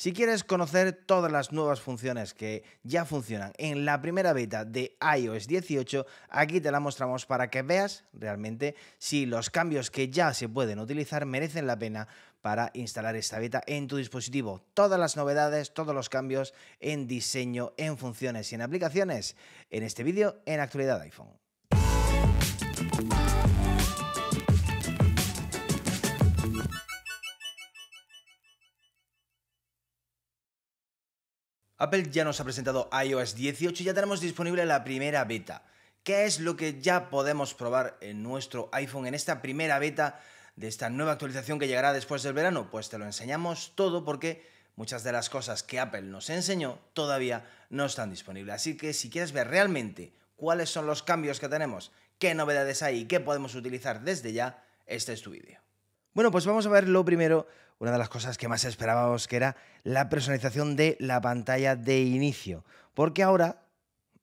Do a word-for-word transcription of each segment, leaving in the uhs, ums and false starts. Si quieres conocer todas las nuevas funciones que ya funcionan en la primera beta de i o s dieciocho, aquí te la mostramos para que veas realmente si los cambios que ya se pueden utilizar merecen la pena para instalar esta beta en tu dispositivo. Todas las novedades, todos los cambios en diseño, en funciones y en aplicaciones en este vídeo en Actualidad iPhone. Apple ya nos ha presentado i o s dieciocho y ya tenemos disponible la primera beta. ¿Qué es lo que ya podemos probar en nuestro iPhone en esta primera beta de esta nueva actualización que llegará después del verano? Pues te lo enseñamos todo porque muchas de las cosas que Apple nos enseñó todavía no están disponibles. Así que si quieres ver realmente cuáles son los cambios que tenemos, qué novedades hay y qué podemos utilizar desde ya, este es tu vídeo. Bueno, pues vamos a ver lo primero, una de las cosas que más esperábamos, que era la personalización de la pantalla de inicio, porque ahora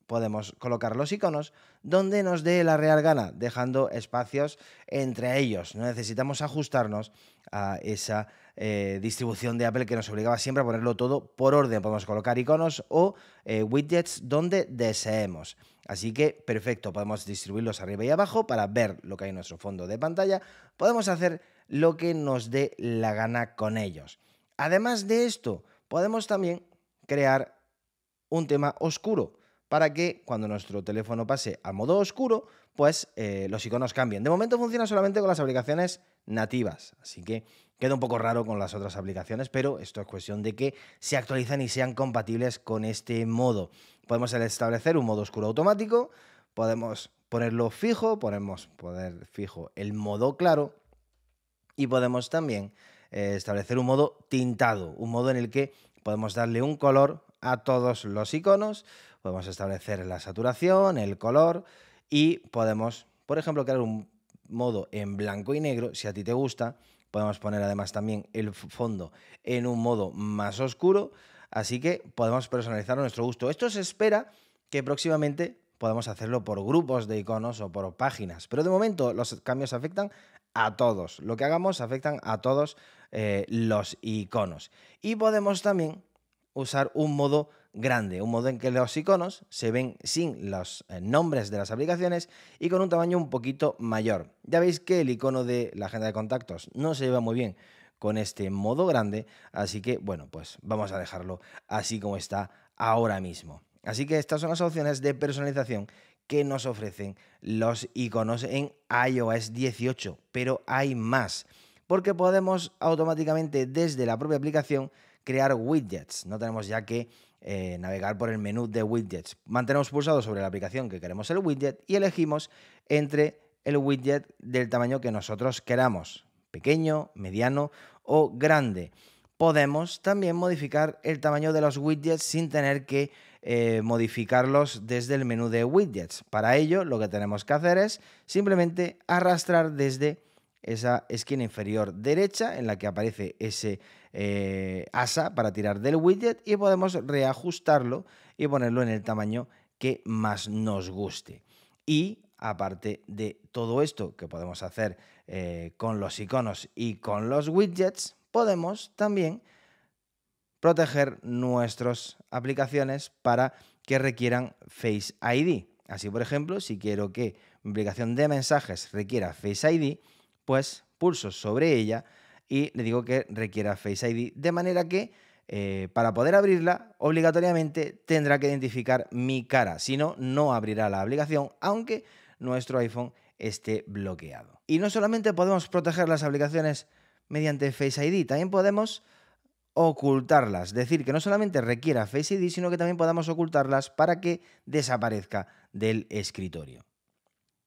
podemos colocar los iconos donde nos dé la real gana, dejando espacios entre ellos. No necesitamos ajustarnos a esa eh, distribución de Apple que nos obligaba siempre a ponerlo todo por orden. Podemos colocar iconos o eh, widgets donde deseemos. Así que, perfecto, podemos distribuirlos arriba y abajo para ver lo que hay en nuestro fondo de pantalla. Podemos hacer lo que nos dé la gana con ellos. Además de esto, podemos también crear un tema oscuro para que cuando nuestro teléfono pase a modo oscuro, pues eh, los iconos cambien. De momento funciona solamente con las aplicaciones nativas, así que queda un poco raro con las otras aplicaciones, pero esto es cuestión de que se actualicen y sean compatibles con este modo. Podemos establecer un modo oscuro automático, podemos ponerlo fijo, podemos poner fijo el modo claro, y podemos también eh, establecer un modo tintado, un modo en el que podemos darle un color a todos los iconos, podemos establecer la saturación, el color y podemos, por ejemplo, crear un modo en blanco y negro, si a ti te gusta. Podemos poner además también el fondo en un modo más oscuro, así que podemos personalizar a nuestro gusto. Esto se espera que próximamente podemos hacerlo por grupos de iconos o por páginas, pero de momento los cambios afectan a todos. Lo que hagamos afectan a todos eh, los iconos. Y podemos también usar un modo grande, un modo en que los iconos se ven sin los eh, nombres de las aplicaciones y con un tamaño un poquito mayor. Ya veis que el icono de la agenda de contactos no se lleva muy bien con este modo grande, así que, bueno, pues vamos a dejarlo así como está ahora mismo. Así que estas son las opciones de personalización que nos ofrecen los iconos en i o s dieciocho, pero hay más, porque podemos automáticamente desde la propia aplicación crear widgets. No tenemos ya que eh, navegar por el menú de widgets. Mantenemos pulsado sobre la aplicación que queremos el widget y elegimos entre el widget del tamaño que nosotros queramos, pequeño, mediano o grande. Podemos también modificar el tamaño de los widgets sin tener que eh, modificarlos desde el menú de widgets. Para ello, lo que tenemos que hacer es simplemente arrastrar desde esa esquina inferior derecha en la que aparece ese eh, asa para tirar del widget y podemos reajustarlo y ponerlo en el tamaño que más nos guste. Y aparte de todo esto que podemos hacer eh, con los iconos y con los widgets, podemos también proteger nuestras aplicaciones para que requieran Face I D. Así, por ejemplo, si quiero que mi aplicación de mensajes requiera Face I D, pues pulso sobre ella y le digo que requiera Face I D, de manera que eh, para poder abrirla obligatoriamente tendrá que identificar mi cara, si no, no abrirá la aplicación, aunque nuestro iPhone esté bloqueado. Y no solamente podemos proteger las aplicaciones mediante Face I D, también podemos ocultarlas, es decir, que no solamente requiera Face I D, sino que también podamos ocultarlas para que desaparezca del escritorio.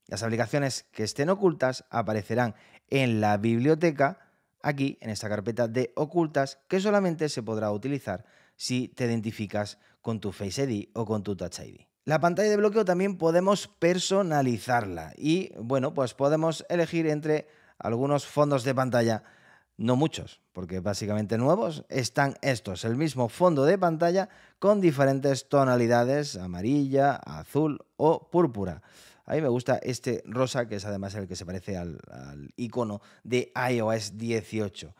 Las aplicaciones que estén ocultas aparecerán en la biblioteca, aquí en esta carpeta de ocultas, que solamente se podrá utilizar si te identificas con tu Face I D o con tu Touch I D. La pantalla de bloqueo también podemos personalizarla y, bueno, pues podemos elegir entre algunos fondos de pantalla. No muchos, porque básicamente nuevos están estos, el mismo fondo de pantalla con diferentes tonalidades, amarilla, azul o púrpura. A mí me gusta este rosa, que es además el que se parece al, al icono de i o s dieciocho.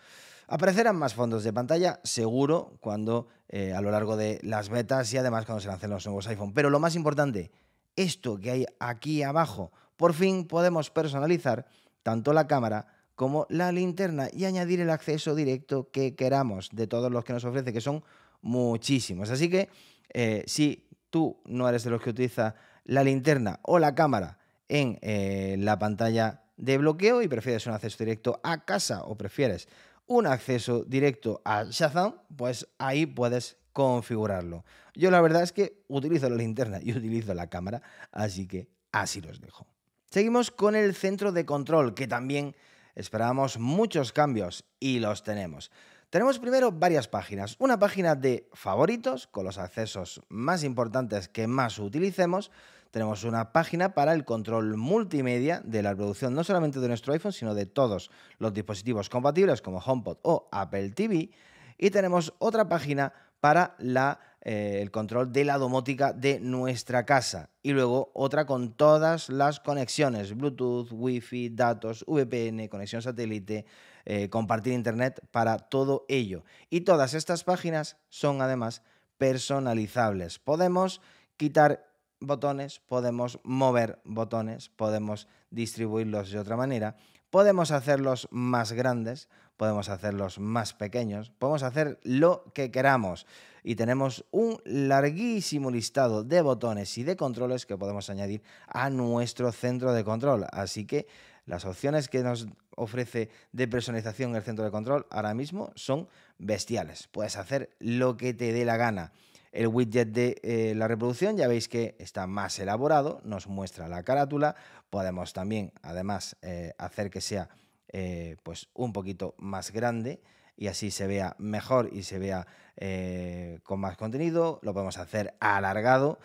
Aparecerán más fondos de pantalla, seguro, cuando eh, a lo largo de las betas y además cuando se lancen los nuevos iPhone. Pero lo más importante, esto que hay aquí abajo, por fin podemos personalizar tanto la cámara como la linterna y añadir el acceso directo que queramos de todos los que nos ofrece, que son muchísimos. Así que eh, si tú no eres de los que utiliza la linterna o la cámara en eh, la pantalla de bloqueo y prefieres un acceso directo a casa o prefieres un acceso directo a Shazam, pues ahí puedes configurarlo. Yo la verdad es que utilizo la linterna y utilizo la cámara, así que así los dejo. Seguimos con el centro de control, que también esperábamos muchos cambios y los tenemos. Tenemos primero varias páginas. Una página de favoritos, con los accesos más importantes que más utilicemos. Tenemos una página para el control multimedia de la reproducción, no solamente de nuestro iPhone, sino de todos los dispositivos compatibles como HomePod o Apple T V. Y tenemos otra página para la, eh, el control de la domótica de nuestra casa. Y luego otra con todas las conexiones, Bluetooth, Wi-Fi, datos, V P N, conexión satélite, eh, compartir internet, para todo ello. Y todas estas páginas son además personalizables. Podemos quitar botones, podemos mover botones, podemos distribuirlos de otra manera, podemos hacerlos más grandes, podemos hacerlos más pequeños, podemos hacer lo que queramos y tenemos un larguísimo listado de botones y de controles que podemos añadir a nuestro centro de control. Así que las opciones que nos ofrece de personalización el centro de control ahora mismo son bestiales. Puedes hacer lo que te dé la gana. El widget de eh, la reproducción ya veis que está más elaborado, nos muestra la carátula, podemos también además eh, hacer que sea eh, pues un poquito más grande y así se vea mejor y se vea eh, con más contenido, lo podemos hacer alargado,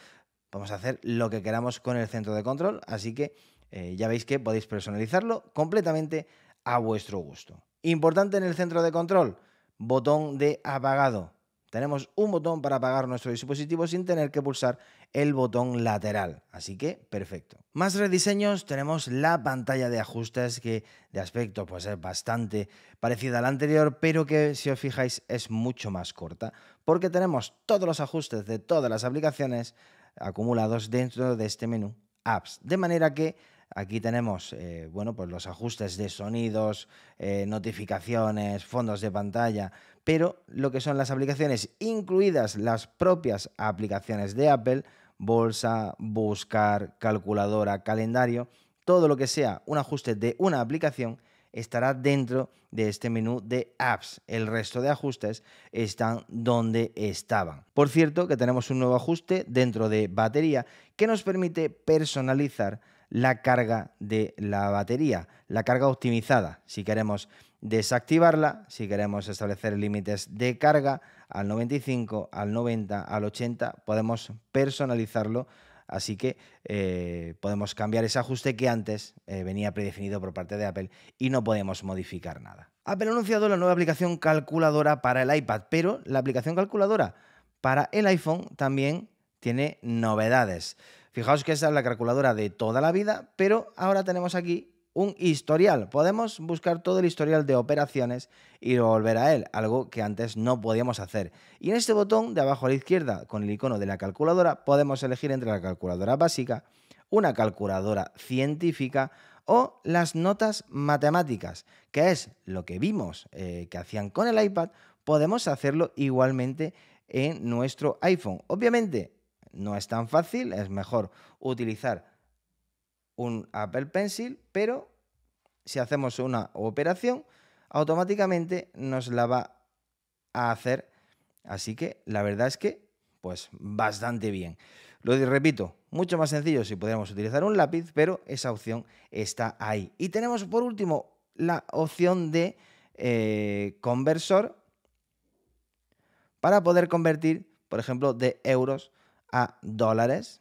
podemos hacer lo que queramos con el centro de control, así que eh, ya veis que podéis personalizarlo completamente a vuestro gusto. Importante en el centro de control, botón de apagado. Tenemos un botón para apagar nuestro dispositivo sin tener que pulsar el botón lateral. Así que, perfecto. Más rediseños, tenemos la pantalla de ajustes que de aspecto pues es bastante parecida a la anterior, pero que si os fijáis es mucho más corta porque tenemos todos los ajustes de todas las aplicaciones acumulados dentro de este menú Apps. De manera que aquí tenemos eh, bueno, pues los ajustes de sonidos, eh, notificaciones, fondos de pantalla, pero lo que son las aplicaciones, incluidas las propias aplicaciones de Apple, bolsa, buscar, calculadora, calendario, todo lo que sea un ajuste de una aplicación estará dentro de este menú de apps. El resto de ajustes están donde estaban. Por cierto, que tenemos un nuevo ajuste dentro de batería que nos permite personalizar la carga de la batería, la carga optimizada. Si queremos desactivarla, si queremos establecer límites de carga al noventa y cinco, al noventa, al ochenta, podemos personalizarlo. Así que eh, podemos cambiar ese ajuste que antes eh, venía predefinido por parte de Apple y no podemos modificar nada. Apple ha anunciado la nueva aplicación calculadora para el iPad, pero la aplicación calculadora para el iPhone también tiene novedades. Fijaos que esa es la calculadora de toda la vida, pero ahora tenemos aquí un historial. Podemos buscar todo el historial de operaciones y volver a él, algo que antes no podíamos hacer. Y en este botón de abajo a la izquierda, con el icono de la calculadora, podemos elegir entre la calculadora básica, una calculadora científica o las notas matemáticas, que es lo que vimos eh, que hacían con el iPad. Podemos hacerlo igualmente en nuestro iPhone. Obviamente, no es tan fácil, es mejor utilizar un Apple Pencil, pero si hacemos una operación, automáticamente nos la va a hacer. Así que la verdad es que, pues, bastante bien. Lo repito, mucho más sencillo si pudiéramos utilizar un lápiz, pero esa opción está ahí. Y tenemos, por último, la opción de eh, conversor para poder convertir, por ejemplo, de euros a dólares,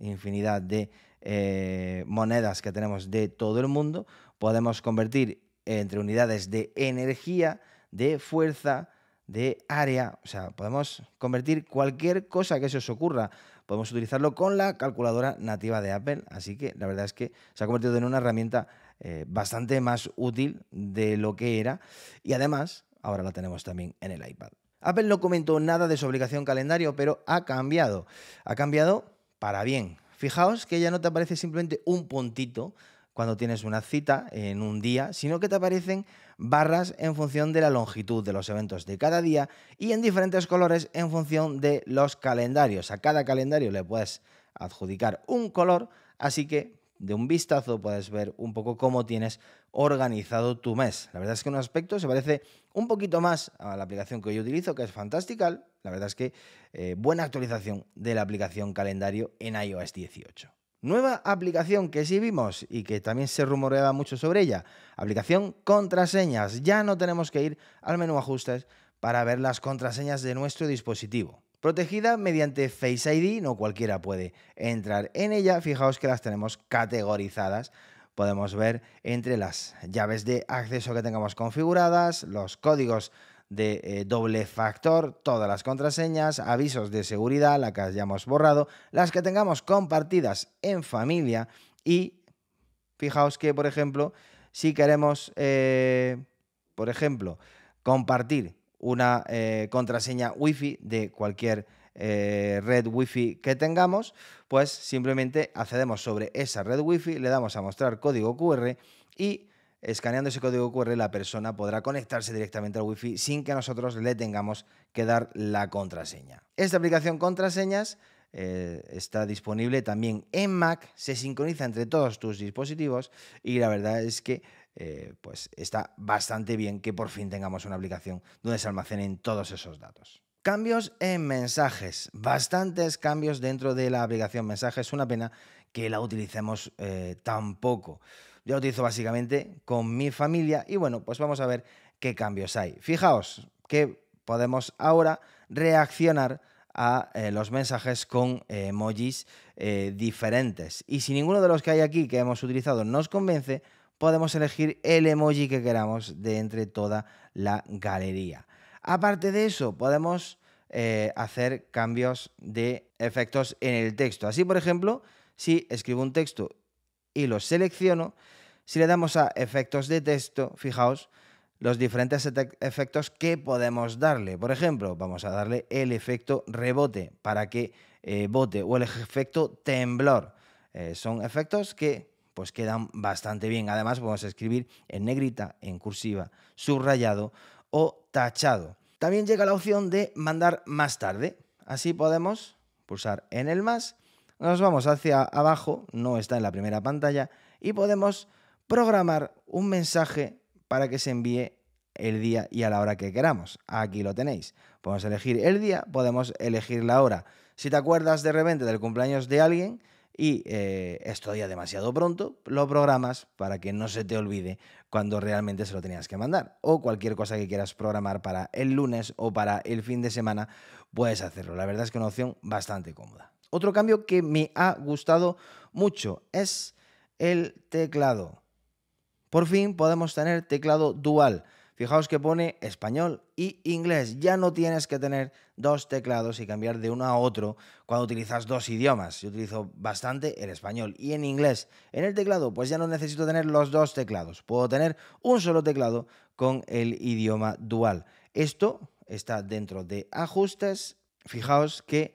infinidad de eh, monedas que tenemos de todo el mundo. Podemos convertir entre unidades de energía, de fuerza, de área, o sea, podemos convertir cualquier cosa que se os ocurra. Podemos utilizarlo con la calculadora nativa de Apple, así que la verdad es que se ha convertido en una herramienta eh, bastante más útil de lo que era y además ahora la tenemos también en el iPad. Apple no comentó nada de su obligación calendario, pero ha cambiado. Ha cambiado para bien. Fijaos que ya no te aparece simplemente un puntito cuando tienes una cita en un día, sino que te aparecen barras en función de la longitud de los eventos de cada día y en diferentes colores en función de los calendarios. A cada calendario le puedes adjudicar un color, así que de un vistazo puedes ver un poco cómo tienes organizado tu mes. La verdad es que en un aspecto se parece un poquito más a la aplicación que yo utilizo, que es Fantastical. La verdad es que eh, buena actualización de la aplicación calendario en i o ese dieciocho. Nueva aplicación que sí vimos y que también se rumoreaba mucho sobre ella, aplicación contraseñas. Ya no tenemos que ir al menú ajustes para ver las contraseñas de nuestro dispositivo. Protegida mediante Face I D, no cualquiera puede entrar en ella. Fijaos que las tenemos categorizadas. Podemos ver entre las llaves de acceso que tengamos configuradas, los códigos de eh, doble factor, todas las contraseñas, avisos de seguridad, la que hayamos borrado, las que tengamos compartidas en familia y fijaos que, por ejemplo, si queremos, eh, por ejemplo, compartir una eh, contraseña Wi-Fi de cualquier eh, red Wi-Fi que tengamos, pues simplemente accedemos sobre esa red Wi-Fi, le damos a mostrar código cu erre y escaneando ese código cu erre, la persona podrá conectarse directamente al Wi-Fi sin que nosotros le tengamos que dar la contraseña. Esta aplicación Contraseñas eh, está disponible también en Mac, se sincroniza entre todos tus dispositivos y la verdad es que eh, pues está bastante bien que por fin tengamos una aplicación donde se almacenen todos esos datos. Cambios en mensajes, bastantes cambios dentro de la aplicación Mensajes, una pena que la utilicemos eh, tan poco. Yo lo utilizo básicamente con mi familia y bueno, pues vamos a ver qué cambios hay. Fijaos que podemos ahora reaccionar a eh, los mensajes con eh, emojis eh, diferentes y si ninguno de los que hay aquí que hemos utilizado nos convence, podemos elegir el emoji que queramos de entre toda la galería. Aparte de eso, podemos eh, hacer cambios de efectos en el texto. Así, por ejemplo, si escribo un texto y lo selecciono, si le damos a efectos de texto, fijaos los diferentes efectos que podemos darle. Por ejemplo, vamos a darle el efecto rebote para que eh, bote o el efecto temblor. Eh, son efectos que pues quedan bastante bien. Además, podemos escribir en negrita, en cursiva, subrayado o tachado. También llega la opción de mandar más tarde. Así podemos pulsar en el más. Nos vamos hacia abajo, no está en la primera pantalla, y podemos programar un mensaje para que se envíe el día y a la hora que queramos. Aquí lo tenéis. Podemos elegir el día, podemos elegir la hora. Si te acuerdas de repente del cumpleaños de alguien y eh, esto ya demasiado pronto, lo programas para que no se te olvide cuando realmente se lo tenías que mandar. O cualquier cosa que quieras programar para el lunes o para el fin de semana, puedes hacerlo. La verdad es que es una opción bastante cómoda. Otro cambio que me ha gustado mucho es el teclado. Por fin podemos tener teclado dual. Fijaos que pone español y inglés. Ya no tienes que tener dos teclados y cambiar de uno a otro cuando utilizas dos idiomas. Yo utilizo bastante el español y en inglés. En el teclado, pues ya no necesito tener los dos teclados. Puedo tener un solo teclado con el idioma dual. Esto está dentro de ajustes. Fijaos que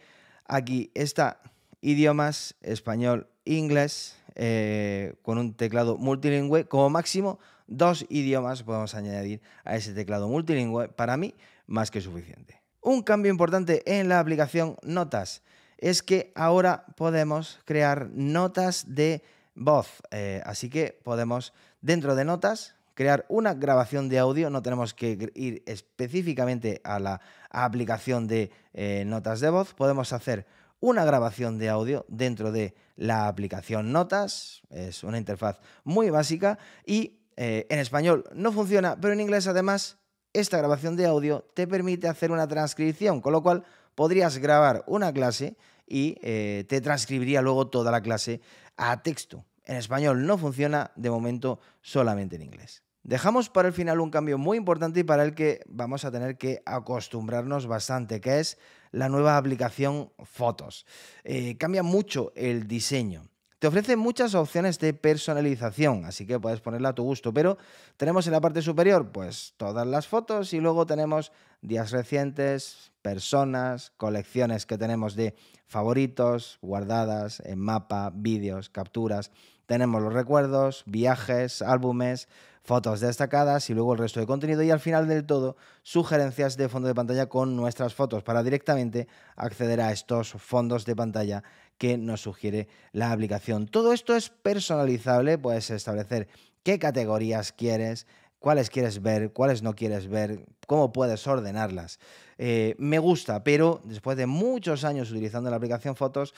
aquí está idiomas, español, inglés, eh, con un teclado multilingüe. Como máximo, dos idiomas podemos añadir a ese teclado multilingüe. Para mí, más que suficiente. Un cambio importante en la aplicación Notas es que ahora podemos crear notas de voz. Eh, así que podemos, dentro de Notas, crear una grabación de audio, no tenemos que ir específicamente a la aplicación de eh, notas de voz, podemos hacer una grabación de audio dentro de la aplicación Notas, es una interfaz muy básica y eh, en español no funciona, pero en inglés además esta grabación de audio te permite hacer una transcripción, con lo cual podrías grabar una clase y eh, te transcribiría luego toda la clase a texto. En español no funciona, de momento solamente en inglés. Dejamos para el final un cambio muy importante y para el que vamos a tener que acostumbrarnos bastante, que es la nueva aplicación Fotos. Eh, cambia mucho el diseño. Te ofrece muchas opciones de personalización, así que puedes ponerla a tu gusto, pero tenemos en la parte superior pues todas las fotos y luego tenemos días recientes, personas, colecciones que tenemos de favoritos, guardadas, en mapa, vídeos, capturas. Tenemos los recuerdos, viajes, álbumes, fotos destacadas y luego el resto de contenido. Y al final del todo, sugerencias de fondo de pantalla con nuestras fotos para directamente acceder a estos fondos de pantalla que nos sugiere la aplicación. Todo esto es personalizable, puedes establecer qué categorías quieres, cuáles quieres ver, cuáles no quieres ver, cómo puedes ordenarlas. Eh, me gusta, pero después de muchos años utilizando la aplicación Fotos,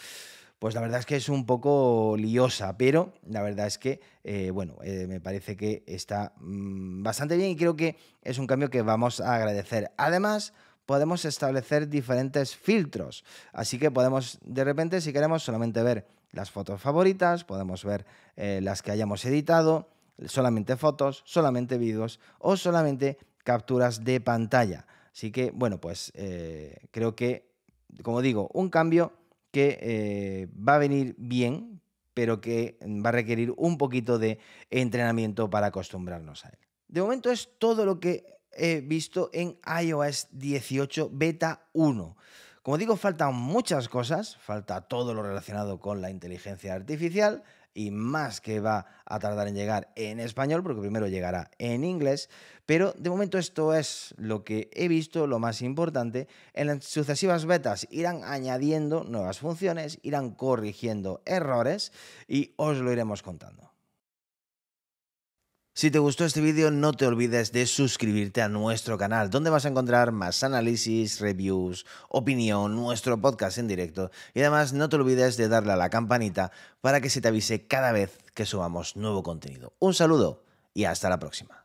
pues la verdad es que es un poco liosa, pero la verdad es que, eh, bueno, eh, me parece que está mmm, bastante bien y creo que es un cambio que vamos a agradecer. Además, podemos establecer diferentes filtros, así que podemos, de repente, si queremos solamente ver las fotos favoritas, podemos ver eh, las que hayamos editado, solamente fotos, solamente vídeos o solamente capturas de pantalla. Así que, bueno, pues eh, creo que, como digo, un cambio que eh, va a venir bien, pero que va a requerir un poquito de entrenamiento para acostumbrarnos a él. De momento es todo lo que he visto en iOS dieciocho Beta uno. Como digo, faltan muchas cosas, falta todo lo relacionado con la inteligencia artificial y más que va a tardar en llegar en español, porque primero llegará en inglés, pero de momento esto es lo que he visto, lo más importante. En las sucesivas betas irán añadiendo nuevas funciones, irán corrigiendo errores y os lo iremos contando. Si te gustó este vídeo, no te olvides de suscribirte a nuestro canal, donde vas a encontrar más análisis, reviews, opinión, nuestro podcast en directo. Y además, no te olvides de darle a la campanita para que se te avise cada vez que subamos nuevo contenido. Un saludo y hasta la próxima.